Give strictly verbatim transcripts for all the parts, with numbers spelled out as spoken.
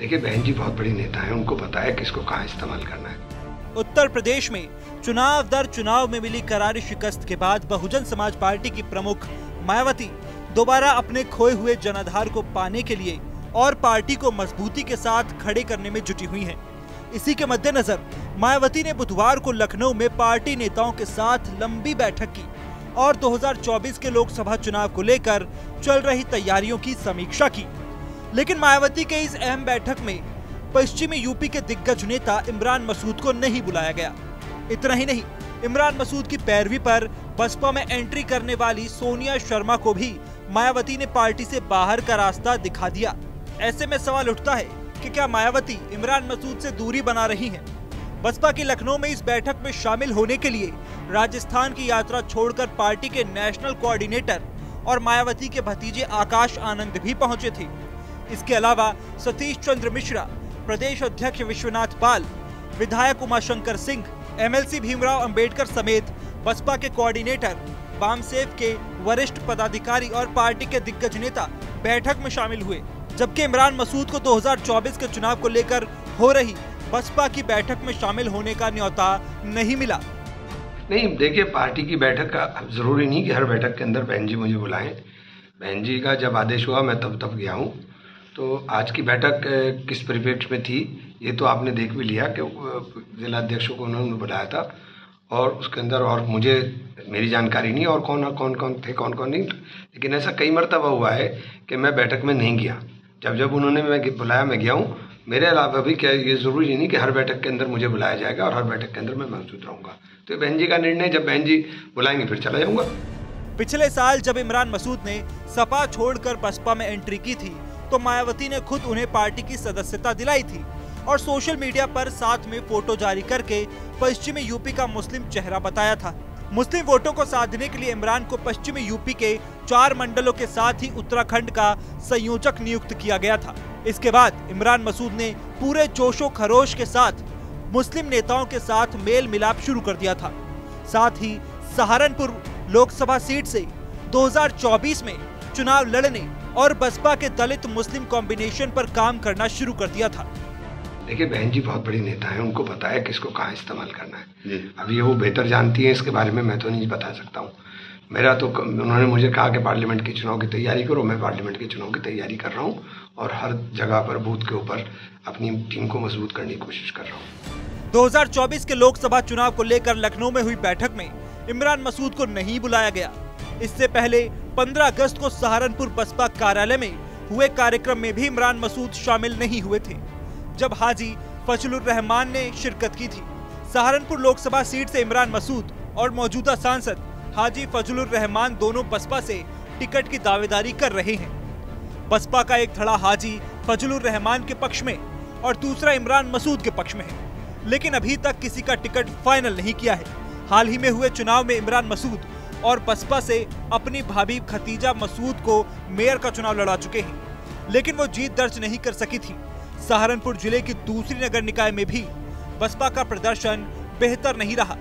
देखिए बहन जी बहुत बड़ी नेता है, उनको पता है किसको कहाँ इस्तेमाल करना है। उत्तर प्रदेश में चुनाव दर चुनाव में मिली करारी शिकस्त के बाद बहुजन समाज पार्टी की प्रमुख मायावती दोबारा अपने खोए हुए जनाधार को पाने के लिए और पार्टी को मजबूती के साथ खड़े करने में जुटी हुई हैं। इसी के मद्देनजर मायावती ने बुधवार को लखनऊ में पार्टी नेताओं के साथ लंबी बैठक की और दो हज़ार चौबीस के लोकसभा चुनाव को लेकर चल रही तैयारियों की समीक्षा की। लेकिन मायावती के इस अहम बैठक में पश्चिमी यूपी के दिग्गज नेता इमरान मसूद को नहीं बुलाया गया। इतना ही नहीं, इमरान मसूद की पैरवी पर बसपा में एंट्री करने वाली सोनिया शर्मा को भी मायावती ने पार्टी से बाहर का रास्ता दिखा दिया। ऐसे में सवाल उठता है कि क्या मायावती इमरान मसूद से दूरी बना रही हैं? बसपा की लखनऊ में इस बैठक में शामिल होने के लिए राजस्थान की यात्रा छोड़कर पार्टी के नेशनल कोऑर्डिनेटर और मायावती के भतीजे आकाश आनंद भी पहुंचे थे। इसके अलावा सतीश चंद्र मिश्रा, प्रदेश अध्यक्ष विश्वनाथ पाल, विधायक उमा शंकर सिंह, एमएलसी भीमराव अंबेडकर समेत बसपा के कोऑर्डिनेटर, बामसेफ के वरिष्ठ पदाधिकारी और पार्टी के दिग्गज नेता बैठक में शामिल हुए। जबकि इमरान मसूद को दो हज़ार चौबीस के चुनाव को लेकर हो रही बसपा की बैठक में शामिल होने का न्योता नहीं मिला। नहीं, देखिए पार्टी की बैठक का जरूरी नहीं कि हर बैठक के अंदर बहन जी मुझे बुलाएं। बहन जी का जब आदेश हुआ मैं तब तब गया हूँ। तो आज की बैठक किस परिप्रेक्ष्य में थी ये तो आपने देख भी लिया कि जिला अध्यक्षों को उन्होंने बुलाया था और उसके अंदर और मुझे मेरी जानकारी नहीं और कौन कौन कौन थे कौन कौन नहीं। लेकिन ऐसा कई मरतबा हुआ है कि मैं बैठक में नहीं गया, जब जब उन्होंने मैं बुलाया मैं गया हूँ। मेरे अलावा भी क्या ये ज़रूरी नहीं कि हर बैठक के अंदर मुझे बुलाया जाएगा और हर बैठक के अंदर मैं मौजूद रहूँगा। तो बहन जी का निर्णय, जब बहन जी बुलाएंगे फिर चला जाऊँगा। पिछले साल जब इमरान मसूद ने सपा छोड़कर बसपा में एंट्री की थी तो मायावती ने खुद उन्हें पार्टी की सदस्यता दिलाई थी और सोशल मीडिया पर साथ में फोटो जारी करके पश्चिमी यूपी का मुस्लिम चेहरा बताया था। मुस्लिम वोटों को साधने के लिए इमरान को पश्चिमी यूपी के चार मंडलों के साथ ही उत्तराखंड का संयोजक नियुक्त किया गया था। इसके बाद इमरान मसूद ने पूरे जोशो खरोश के साथ मुस्लिम नेताओं के साथ मेल मिलाप शुरू कर दिया था। साथ ही सहारनपुर लोकसभा सीट से दो हज़ार चौबीस में चुनाव लड़ने और बसपा के दलित मुस्लिम कॉम्बिनेशन पर काम करना शुरू कर दिया था। देखिए बहन जी बहुत बड़ी नेता है, उनको पता है किसको कहाँ इस्तेमाल करना है। अब ये वो बेहतर जानती हैं, इसके बारे में मैं तो नहीं बता सकता हूँ। मेरा तो उन्होंने मुझे कहा कि पार्लियामेंट के चुनाव की तैयारी करो, मैं पार्लियामेंट के चुनाव की तैयारी कर रहा हूँ और हर जगह पर बूथ के ऊपर अपनी टीम को मजबूत करने की कोशिश कर रहा हूँ। दो हज़ार चौबीस के लोकसभा चुनाव को लेकर लखनऊ में हुई बैठक में इमरान मसूद को नहीं बुलाया गया। इससे पहले पंद्रह अगस्त को सहारनपुर बसपा कार्यालय में हुए कार्यक्रम में भी इमरान मसूद शामिल नहीं हुए थे, जब हाजी फजलुर रहमान ने शिरकत की थी। सहारनपुर लोकसभा सीट से इमरान मसूद और मौजूदा सांसद हाजी फजलुर रहमान दोनों बसपा से टिकट की दावेदारी कर रहे हैं। बसपा का एक धड़ा हाजी फजलुर रहमान के पक्ष में और दूसरा इमरान मसूद के पक्ष में है, लेकिन अभी तक किसी का टिकट फाइनल नहीं किया है। हाल ही में हुए चुनाव में इमरान मसूद और बसपा से अपनी भाभी खतीजा मसूद को मेयर का चुनाव लड़ा चुके हैं, लेकिन वो जीत दर्ज नहीं कर सकी थी। सहारनपुर जिले की दूसरी नगर निकाय में भी बसपा का प्रदर्शन बेहतर नहीं रहा।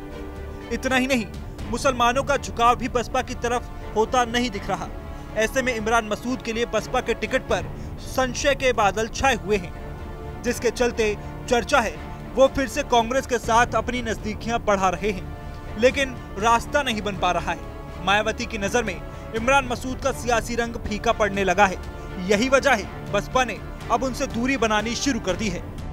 इतना ही नहीं, मुसलमानों का झुकाव भी बसपा की तरफ होता नहीं दिख रहा। ऐसे में इमरान मसूद के लिए बसपा के टिकट पर संशय के बादल छाए हुए हैं, जिसके चलते चर्चा है वो फिर से कांग्रेस के साथ अपनी नजदीकियां बढ़ा रहे हैं, लेकिन रास्ता नहीं बन पा रहा है। मायावती की नजर में इमरान मसूद का सियासी रंग फीका पड़ने लगा है। यही वजह है बसपा ने अब उनसे दूरी बनानी शुरू कर दी है।